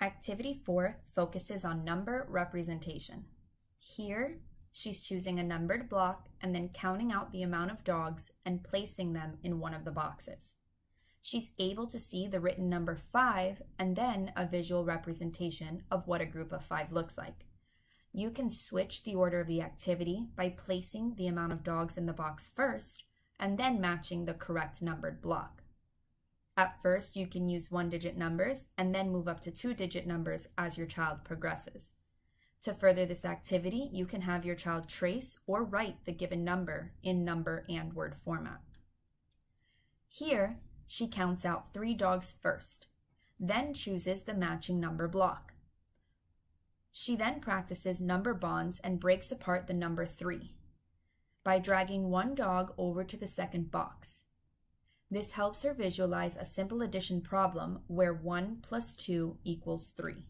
Activity 4 focuses on number representation. Here, she's choosing a numbered block and then counting out the amount of dogs and placing them in one of the boxes. She's able to see the written number 5 and then a visual representation of what a group of 5 looks like. You can switch the order of the activity by placing the amount of dogs in the box first and then matching the correct numbered block. At first, you can use 1-digit numbers and then move up to 2-digit numbers as your child progresses. To further this activity, you can have your child trace or write the given number in number and word format. Here, she counts out 3 dogs first, then chooses the matching number block. She then practices number bonds and breaks apart the number 3 by dragging 1 dog over to the second box. This helps her visualize a simple addition problem where 1 plus 2 equals 3.